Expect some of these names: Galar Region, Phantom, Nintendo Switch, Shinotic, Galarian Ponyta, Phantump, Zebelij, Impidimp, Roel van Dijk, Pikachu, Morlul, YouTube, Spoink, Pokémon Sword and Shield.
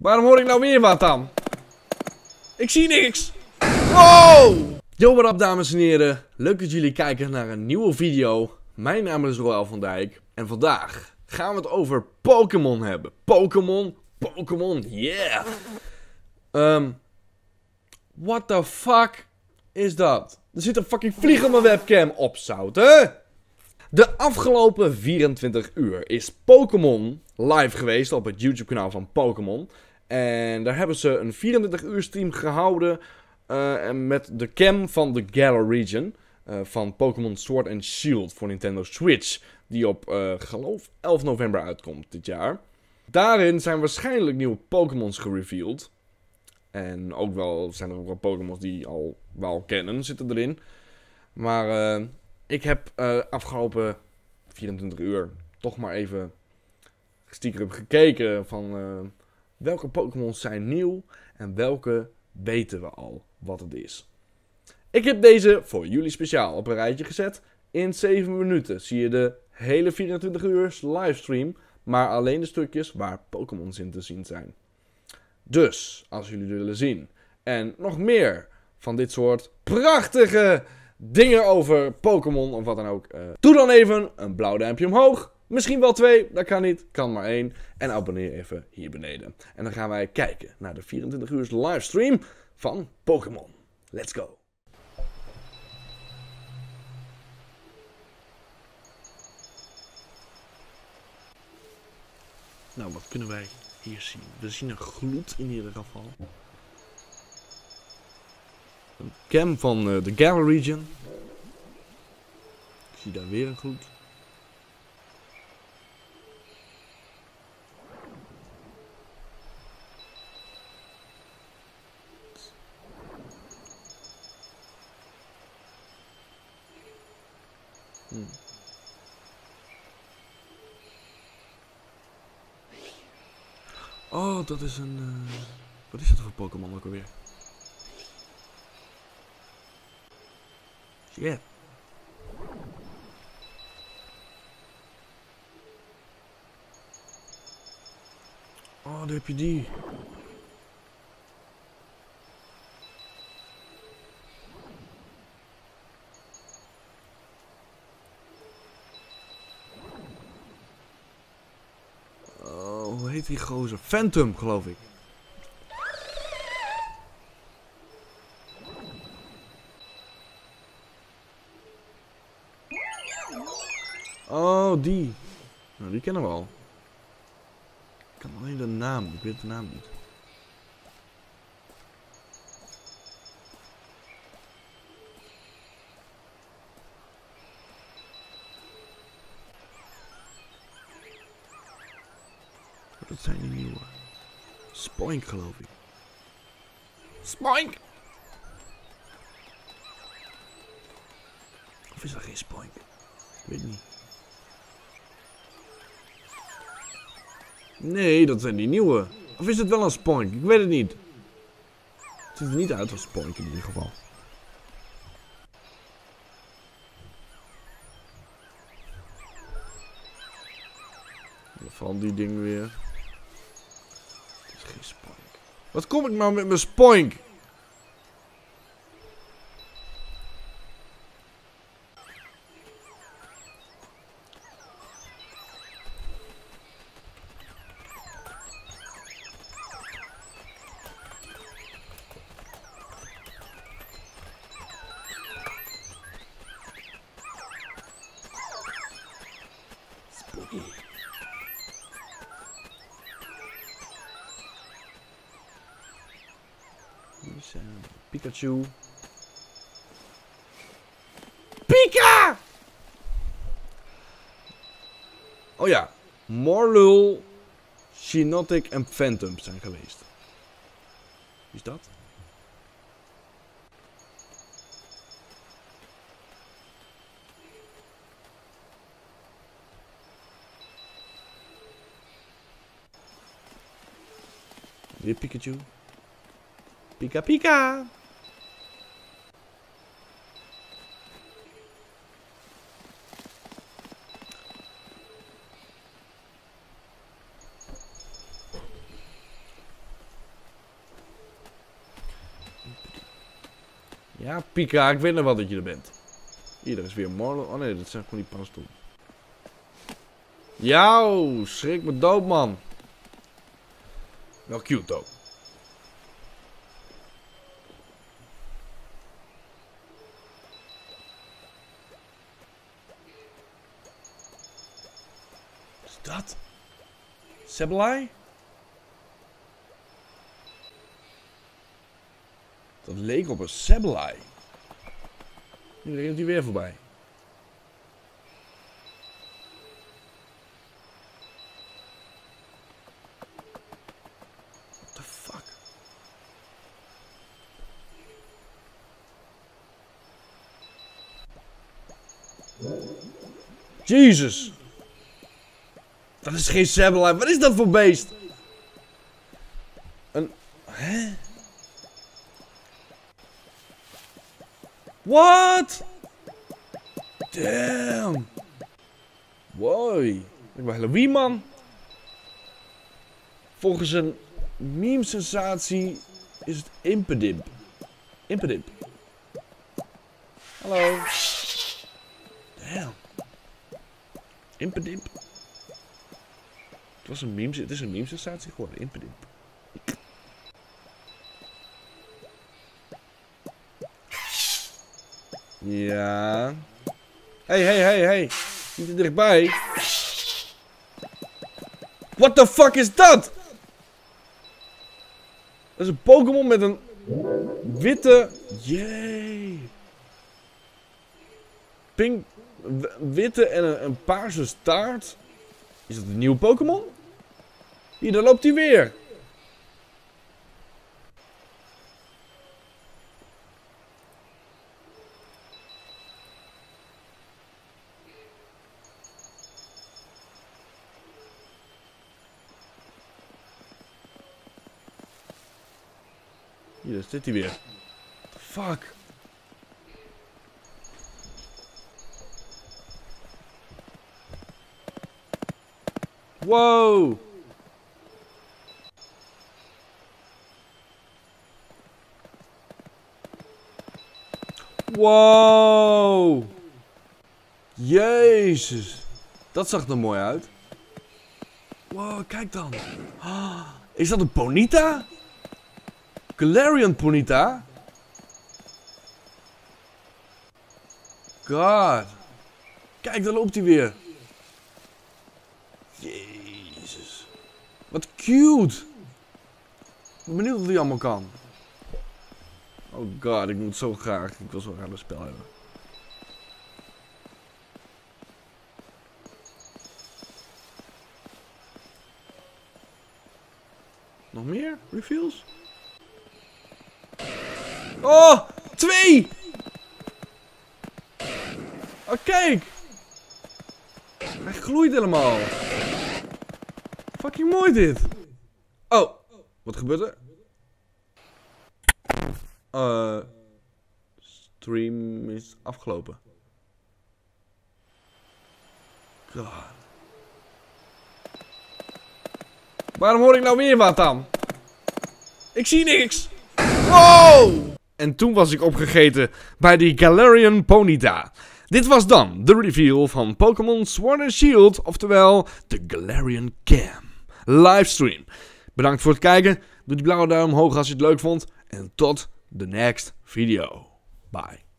Waarom hoor ik nou weer wat dan? Ik zie niks. Wow! Yo, wat op, dames en heren. Leuk dat jullie kijken naar een nieuwe video. Mijn naam is Roel van Dijk. En vandaag gaan we het over Pokémon hebben. Pokémon, yeah! What the fuck is dat? Er zit een fucking vlieg op mijn webcam op, zout, hè? De afgelopen 24 uur is Pokémon live geweest op het YouTube kanaal van Pokémon. En daar hebben ze een 24 uur stream gehouden met de cam van de Galar Region van Pokémon Sword and Shield voor Nintendo Switch. Die op, geloof 11 november uitkomt dit jaar. Daarin zijn waarschijnlijk nieuwe Pokémons gereveeld. En ook wel zijn er ook wel Pokémons die al wel kennen zitten erin. Maar ik heb afgelopen 24 uur toch maar even stiekem gekeken van welke Pokémons zijn nieuw en welke weten we al wat het is. Ik heb deze voor jullie speciaal op een rijtje gezet. In 7 minuten zie je de hele 24 uur livestream, maar alleen de stukjes waar Pokémons in te zien zijn. Dus, als jullie willen zien en nog meer van dit soort prachtige dingen over Pokémon of wat dan ook, doe dan even een blauw duimpje omhoog. Misschien wel 2, dat kan niet, kan maar 1. En abonneer even hier beneden. En dan gaan wij kijken naar de 24 uur livestream van Pokémon. Let's go! Nou, wat kunnen wij hier zien? We zien een gloed in ieder geval. Een cam van de Galar Region. Ik zie daar weer een gloed. Oh, dat is een... Wat is dat voor Pokémon ook alweer? Shit. Oh, daar heb je die. Die gozer. Phantom, geloof ik. Oh, die. Nou, die kennen we al. Ik kan alleen de naam. Ik weet de naam niet. Dat zijn die nieuwe. Spoink, geloof ik. Spoink! Of is er geen Spoink? Ik weet niet. Nee, dat zijn die nieuwe. Of is het wel een Spoink? Ik weet het niet. Het ziet er niet uit als Spoink in ieder geval. Dan valt die ding weer. Wat kom ik nou met mijn Spoink? Pikachu. Pika! Oh ja, Morlul, Shinotic en Phantump zijn geweest. Wie is dat? Weer Pikachu. Pika Pika! Ja, Pika, ik weet nog wel dat je er bent. Hier, er is weer Morlul. Oh nee, dat zijn gewoon die paddenstoel. Jou, schrik me dood, man. Wel cute, ook. Wat is dat? Zebelij? Dat leek op een Zebelij. Nu rent hij weer voorbij. What the fuck? Jezus! Dat is geen Zebelij. Wat is dat voor beest? Een... Hè? What? Damn. Woi. Ik ben Halloween, man. Volgens een meme-sensatie is het Impidimp. Impidimp. Hallo. Damn. Impidimp. Het was een meme, het is een meme-sensatie geworden. Impidimp. Ja. Hey, hey, hey, hey. Niet te dichtbij. What the fuck is dat? Dat is een Pokémon met een witte. Jee. Pink. Witte en een paarse staart. Is dat een nieuwe Pokémon? Hier, daar loopt hij weer. Hier, daar zit hij weer. Fuck. Wow. Wow. Jezus. Dat zag er mooi uit. Wow, kijk dan. Is dat een Ponyta? Galarian Ponyta? God. Kijk, daar loopt hij weer. Jezus. Wat cute. Ik ben benieuwd wat hij allemaal kan. Oh god, ik moet zo graag. Ik wil zo graag een spel hebben. Nog meer? Reveals? Oh, 2! Oh, kijk! Hij gloeit helemaal. Fucking mooi dit. Oh, wat gebeurt er? Stream is afgelopen. God. Waarom hoor ik nou weer wat dan? Ik zie niks! Wow! En toen was ik opgegeten bij die Galarian Ponyta. Dit was dan de reveal van Pokémon Sword and Shield, oftewel de Galarian Cam livestream. Bedankt voor het kijken. Doe die blauwe duim omhoog als je het leuk vond. En tot de next video. Bye.